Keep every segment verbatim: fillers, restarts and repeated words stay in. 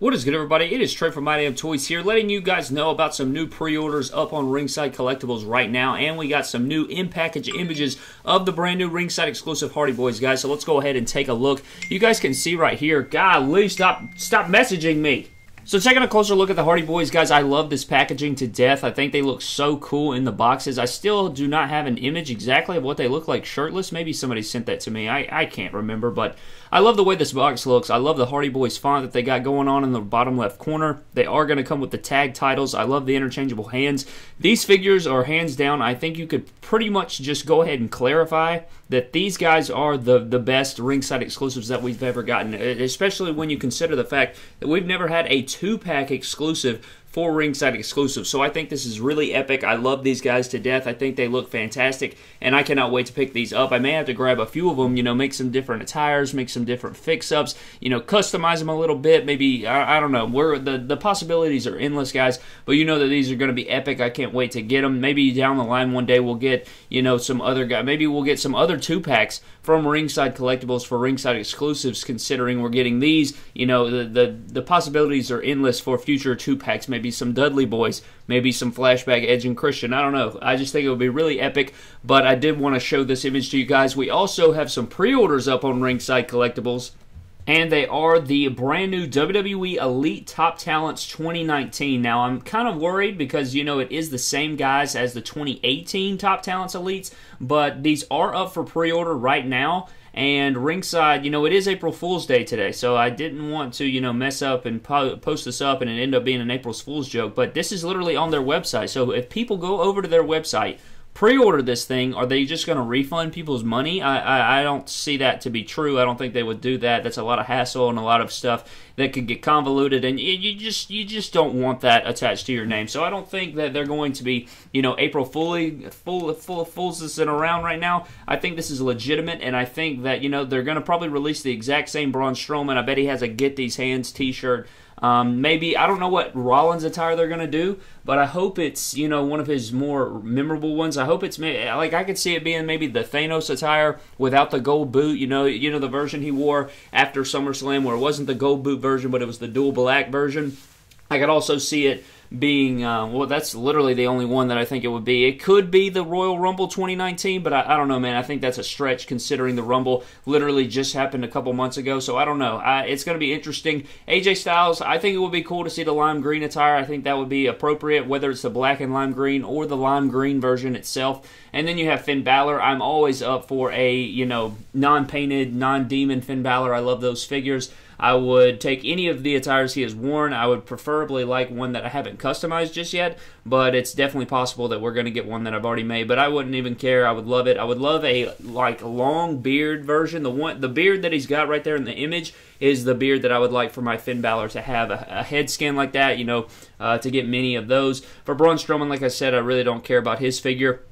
What is good, everybody? It is Trey from My Damn Toys here, letting you guys know about some new pre-orders up on Ringside Collectibles right now, and we got some new in-package images of the brand new Ringside exclusive Hardy Boys, guys, so let's go ahead and take a look. You guys can see right here, golly, stop, stop messaging me. So taking a closer look at the Hardy Boys, guys, I love this packaging to death. I think they look so cool in the boxes. I still do not have an image exactly of what they look like shirtless. Maybe somebody sent that to me. I, I can't remember, but I love the way this box looks. I love the Hardy Boys font that they got going on in the bottom left corner. They are going to come with the tag titles. I love the interchangeable hands. These figures are hands down. I think you could pretty much just go ahead and clarify that these guys are the, the best Ringside exclusives that we've ever gotten, especially when you consider the fact that we've never had a two-pack exclusive for Ringside exclusive. So I think this is really epic. I love these guys to death. I think they look fantastic, and I cannot wait to pick these up. I may have to grab a few of them, you know, make some different attires, make some different fix-ups, you know, customize them a little bit. Maybe, I, I don't know, we're, the, the possibilities are endless, guys, but you know that these are going to be epic. I can't wait to get them. Maybe down the line one day we'll get, you know, some other guy. Maybe we'll get some other two-packs from Ringside Collectibles for Ringside exclusives, considering we're getting these. You know, the, the, the possibilities are endless for future two-packs, maybe. Maybe some Dudley Boys, maybe some Flashback Edge and Christian. I don't know. I just think it would be really epic, but I did want to show this image to you guys. We also have some pre-orders up on Ringside Collectibles, and they are the brand new W W E Elite Top Talents twenty nineteen. Now, I'm kind of worried because, you know, it is the same guys as the twenty eighteen Top Talents Elites, but these are up for pre-order right now. And Ringside, you know, it is April Fool's Day today, so I didn't want to, you know, mess up and po post this up and it end up being an April Fool's joke, but this is literally on their website. So if people go over to their website, pre-order this thing, are they just going to refund people's money? I, I, I don't see that to be true. I don't think they would do that. That's a lot of hassle and a lot of stuff that could get convoluted, and you, you just you just don't want that attached to your name. So I don't think that they're going to be, you know, April fully full full fools us around right now. I think this is legitimate, and I think that, you know, they're going to probably release the exact same Braun Strowman. I bet he has a Get These Hands t-shirt. Um, maybe, I don't know what Rollins attire they're going to do, but I hope it's, you know, one of his more memorable ones. I hope it's, like, I could see it being maybe the Thanos attire without the gold boot, you know, you know the version he wore after SummerSlam where it wasn't the gold boot version, but it was the dual black version. I could also see it being, uh, well, that's literally the only one that I think it would be. It could be the Royal Rumble twenty nineteen, but I, I don't know, man. I think that's a stretch considering the Rumble literally just happened a couple months ago, so I don't know. I, it's going to be interesting. A J Styles, I think it would be cool to see the lime green attire. I think that would be appropriate, whether it's the black and lime green or the lime green version itself. And then you have Finn Balor. I'm always up for a, you know, non-painted, non-demon Finn Balor. I love those figures. I would take any of the attires he has worn. I would preferably like one that I haven't customized just yet, but it's definitely possible that we're going to get one that I've already made, but I wouldn't even care. I would love it. I would love a, like, long beard version. The one, the beard that he's got right there in the image is the beard that I would like for my Finn Balor to have, a, a head scan like that, you know, uh, to get many of those. For Braun Strowman, like I said, I really don't care about his figure.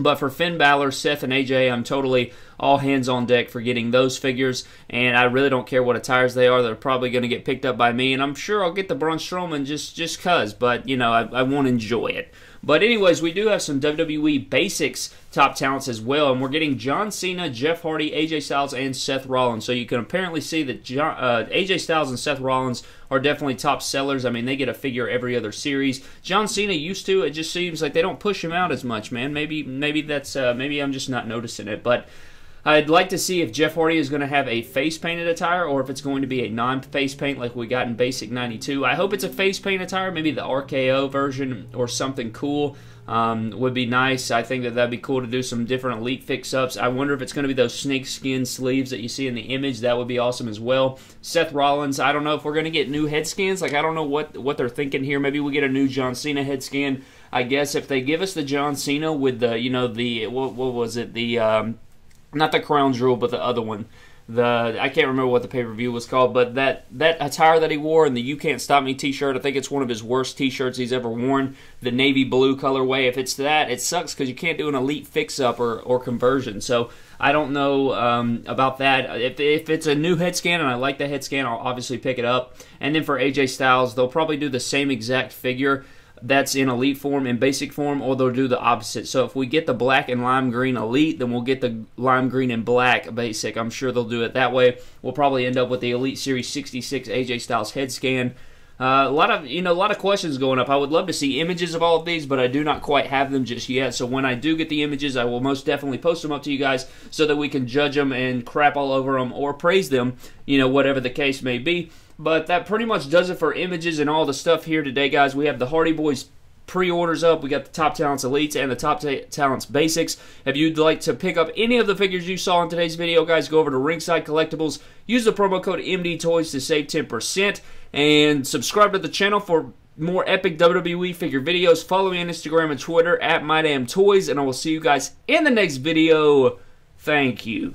But for Finn Balor, Seth, and A J, I'm totally all hands on deck for getting those figures, and I really don't care what attires they are. They're probably going to get picked up by me, and I'm sure I'll get the Braun Strowman just, just because, but, you know, I, I won't enjoy it. But anyways, we do have some W W E Basics Top Talents as well, and we're getting John Cena, Jeff Hardy, A J Styles, and Seth Rollins. So you can apparently see that John, uh, A J Styles and Seth Rollins are definitely top sellers. I mean, they get a figure every other series. John Cena used to. It just seems like they don't push him out as much, man. Maybe, maybe that's uh, maybe I'm just not noticing it, but I'd like to see if Jeff Hardy is going to have a face-painted attire or if it's going to be a non-face paint like we got in Basic ninety-two. I hope it's a face paint attire, maybe the R K O version or something cool. Um, would be nice. I think that that'd be cool to do some different Elite fix-ups. I wonder if it's going to be those snakeskin sleeves that you see in the image. That would be awesome as well. Seth Rollins, I don't know if we're going to get new head scans. Like, I don't know what, what they're thinking here. Maybe we'll get a new John Cena head scan. I guess if they give us the John Cena with the, you know, the, what, what was it, the, um, not the Crown Jewel, but the other one. The I can't remember what the pay-per-view was called, but that, that attire that he wore and the You Can't Stop Me t-shirt, I think it's one of his worst t-shirts he's ever worn, the navy blue colorway. If it's that, it sucks because you can't do an Elite fix-up or, or conversion. So I don't know um, about that. If, if it's a new head scan and I like the head scan, I'll obviously pick it up. And then for A J Styles, they'll probably do the same exact figure. that's in Elite form and Basic form, or they'll do the opposite. So if we get the black and lime green Elite, then we'll get the lime green and black Basic. I'm sure they'll do it that way. We'll probably end up with the Elite Series sixty-six A J Styles head scan. Uh, a lot of you know, a lot of questions going up. I would love to see images of all of these, but I do not quite have them just yet. So when I do get the images, I will most definitely post them up to you guys so that we can judge them and crap all over them or praise them, you know, whatever the case may be. But that pretty much does it for images and all the stuff here today, guys. We have the Hardy Boys pre-orders up. We got the Top Talents Elites and the Top Talents Basics. If you'd like to pick up any of the figures you saw in today's video, guys, go over to Ringside Collectibles. Use the promo code M D Toys to save ten percent. And subscribe to the channel for more epic W W E figure videos. Follow me on Instagram and Twitter at My Damn Toys. And I will see you guys in the next video. Thank you.